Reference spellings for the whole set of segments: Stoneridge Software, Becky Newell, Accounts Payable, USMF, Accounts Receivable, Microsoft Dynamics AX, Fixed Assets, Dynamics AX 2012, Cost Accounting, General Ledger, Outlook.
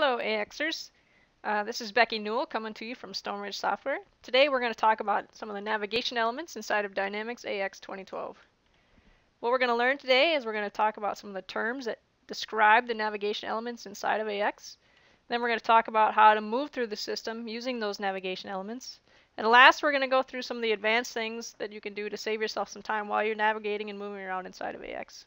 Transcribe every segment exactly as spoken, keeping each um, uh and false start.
Hello A Xers, uh, this is Becky Newell coming to you from Stoneridge Software. Today we're going to talk about some of the navigation elements inside of Dynamics A X twenty twelve. What we're going to learn today is we're going to talk about some of the terms that describe the navigation elements inside of A X. Then we're going to talk about how to move through the system using those navigation elements. And last we're going to go through some of the advanced things that you can do to save yourself some time while you're navigating and moving around inside of A X.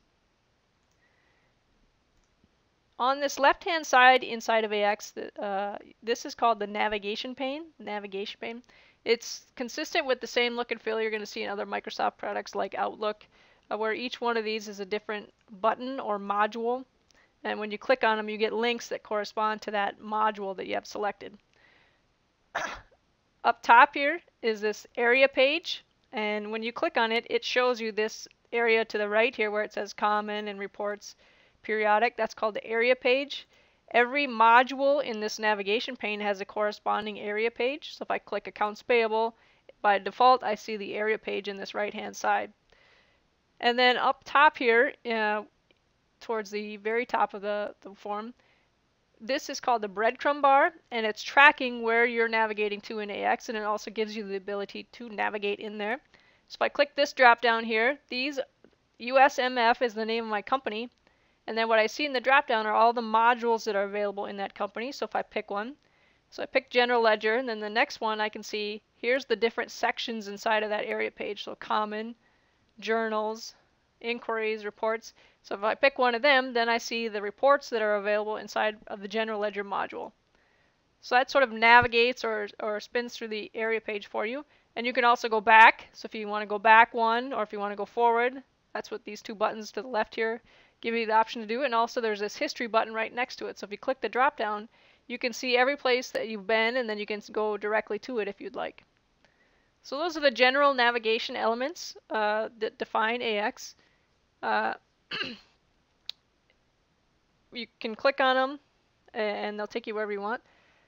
On this left-hand side inside of A X, uh, this is called the navigation pane. Navigation pane. It's consistent with the same look and feel you're going to see in other Microsoft products like Outlook, uh, where each one of these is a different button or module. And when you click on them, you get links that correspond to that module that you have selected. Up top here is this area page. And when you click on it, it shows you this area to the right here where it says Common and Reports. Periodic, that's called the area page. Every module in this navigation pane has a corresponding area page. So if I click Accounts Payable, by default I see the area page in this right hand side. And then up top here, uh, towards the very top of the, the form, this is called the breadcrumb bar, and it's tracking where you're navigating to in A X, and it also gives you the ability to navigate in there. So if I click this drop down here, these U S M F is the name of my company. And then what I see in the drop-down are all the modules that are available in that company. So if I pick one, so I pick General Ledger, and then the next one I can see, here's the different sections inside of that area page. So Common, Journals, Inquiries, Reports. So if I pick one of them, then I see the reports that are available inside of the General Ledger module. So that sort of navigates or, or spins through the area page for you. And you can also go back. So if you want to go back one, or if you want to go forward, that's what these two buttons to the left here give you the option to do, and also there's this history button right next to it. So if you click the drop down, you can see every place that you've been, and then you can go directly to it if you'd like. So those are the general navigation elements uh, that define A X. Uh, you can click on them, and they'll take you wherever you want.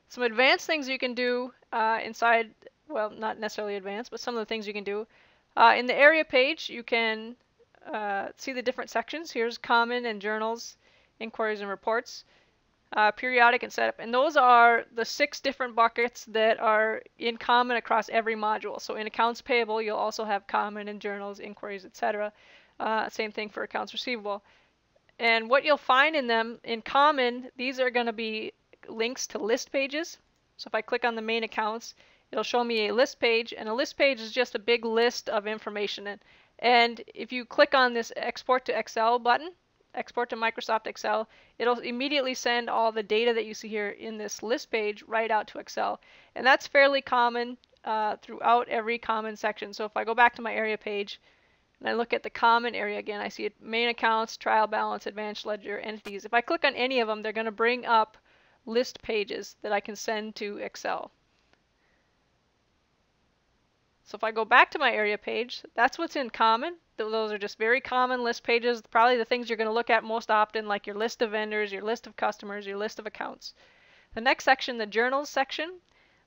Some advanced things you can do uh, inside, well, not necessarily advanced, but some of the things you can do. Uh, in the area page, you can Uh, see the different sections. Here's Common and Journals, Inquiries and Reports, uh, Periodic and Setup. And those are the six different buckets that are in common across every module. So in Accounts Payable, you'll also have Common and Journals, Inquiries, et cetera. Uh, same thing for Accounts Receivable. And what you'll find in them, in common, these are going to be links to list pages. So if I click on the main accounts, it'll show me a list page. And a list page is just a big list of information. And And if you click on this Export to Excel button, Export to Microsoft Excel, it'll immediately send all the data that you see here in this list page right out to Excel. And that's fairly common uh, throughout every common section. So if I go back to my area page and I look at the common area again, I see it, main accounts, trial balance, advanced ledger, entities. If I click on any of them, they're going to bring up list pages that I can send to Excel. So if I go back to my area page, that's what's in common. Those are just very common list pages, probably the things you're going to look at most often, like your list of vendors, your list of customers, your list of accounts. The next section, the journals section,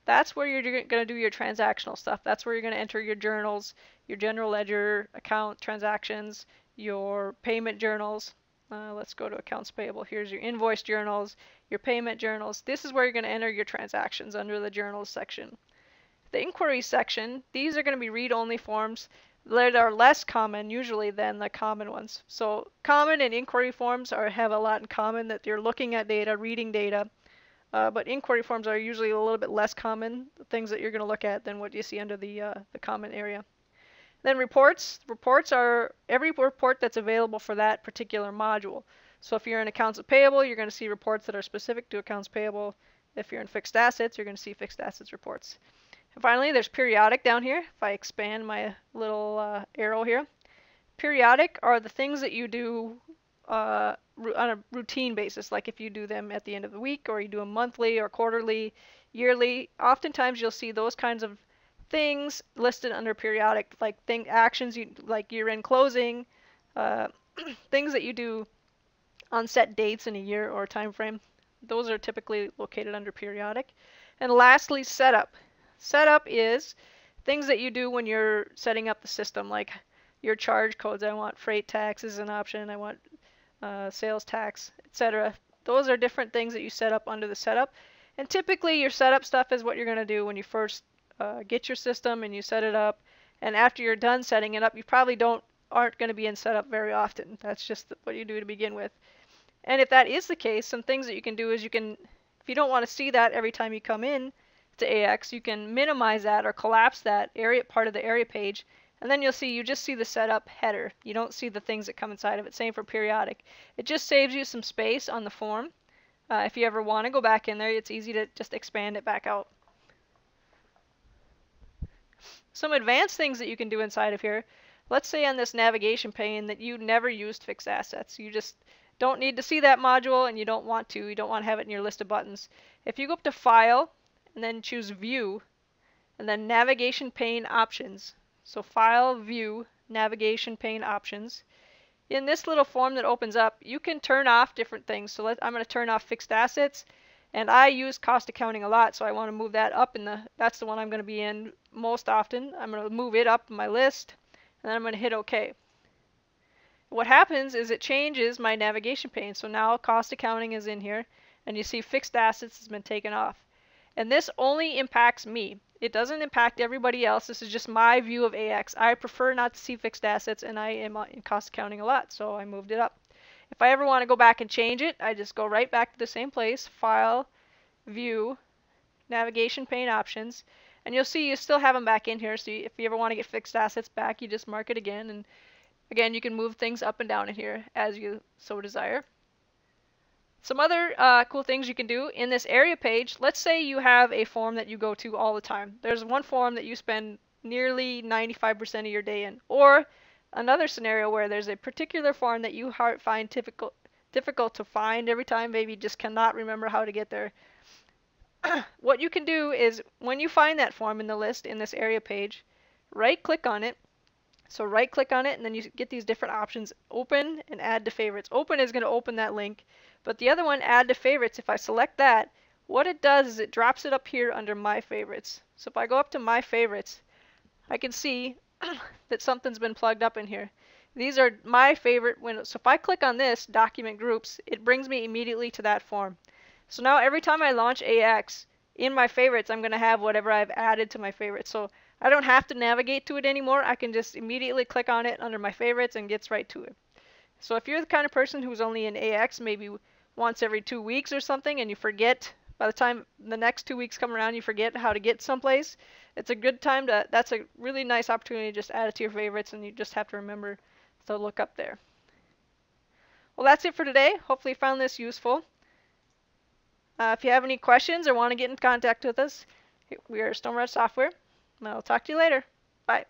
that's where you're going to do your transactional stuff. That's where you're going to enter your journals, your general ledger, account transactions, your payment journals. Uh, let's go to accounts payable. Here's your invoice journals, your payment journals. This is where you're going to enter your transactions under the journals section. The inquiry section, these are going to be read-only forms that are less common usually than the common ones. So common and inquiry forms are have a lot in common, that you're looking at data, reading data, uh, but inquiry forms are usually a little bit less common, things that you're going to look at than what you see under the, uh, the common area. Then reports. Reports are every report that's available for that particular module. So if you're in accounts payable, you're going to see reports that are specific to accounts payable. If you're in fixed assets, you're going to see fixed assets reports. And finally, there's periodic down here. If I expand my little uh, arrow here, periodic are the things that you do uh, on a routine basis, like if you do them at the end of the week, or you do them monthly or quarterly, yearly. Oftentimes, you'll see those kinds of things listed under periodic, like thing actions you like year-end closing, uh, things that you do on set dates in a year or a time frame. Those are typically located under periodic. And lastly, setup. Setup is things that you do when you're setting up the system, like your charge codes. I want freight tax as an option. I want uh, sales tax, et cetera. Those are different things that you set up under the setup. And typically your setup stuff is what you're going to do when you first uh, get your system and you set it up. And after you're done setting it up, you probably don't aren't going to be in setup very often. That's just what you do to begin with. And if that is the case, some things that you can do is you can, if you don't want to see that every time you come in to A X, you can minimize that or collapse that area part of the area page. And then you'll see, you just see the setup header. You don't see the things that come inside of it. Same for periodic. It just saves you some space on the form. Uh, if you ever want to go back in there, it's easy to just expand it back out. Some advanced things that you can do inside of here. Let's say on this navigation pane that you never used fixed assets. You just don't need to see that module and you don't want to. You don't want to have it in your list of buttons. If you go up to File and then choose View and then Navigation Pane Options. So File, View, Navigation Pane Options. In this little form that opens up, you can turn off different things. So let, I'm going to turn off fixed assets, and I use cost accounting a lot, so I want to move that up in the, that's the one I'm going to be in most often. I'm going to move it up in my list, and then I'm going to hit OK. What happens is it changes my navigation pane. So now cost accounting is in here, and you see fixed assets has been taken off. And this only impacts me. It doesn't impact everybody else. This is just my view of A X. I prefer not to see fixed assets, and I am in cost accounting a lot, so I moved it up. If I ever want to go back and change it, I just go right back to the same place, File, View, Navigation Pane Options, and you'll see you still have them back in here, so if you ever want to get fixed assets back, you just mark it again, and again, you can move things up and down in here as you so desire. Some other uh, cool things you can do in this area page. Let's say you have a form that you go to all the time. There's one form that you spend nearly ninety-five percent of your day in, or another scenario where there's a particular form that you find difficult, difficult to find every time, maybe you just cannot remember how to get there. What you can do is when you find that form in the list in this area page, right click on it. So right click on it and then you get these different options, open and add to favorites. Open is going to open that link. But the other one, add to favorites, if I select that, what it does is it drops it up here under my favorites. So if I go up to my favorites, I can see that something's been plugged up in here. These are my favorite windows. So if I click on this, document groups, it brings me immediately to that form. So now every time I launch A X, in my favorites, I'm going to have whatever I've added to my favorites. So I don't have to navigate to it anymore. I can just immediately click on it under my favorites and gets right to it. So if you're the kind of person who's only in A X, maybe once every two weeks or something, and you forget, by the time the next two weeks come around, you forget how to get someplace, it's a good time to, that's a really nice opportunity to just add it to your favorites, and you just have to remember to look up there. Well, that's it for today. Hopefully you found this useful. Uh, if you have any questions or want to get in contact with us, we are Stoneridge Software, and I'll talk to you later. Bye.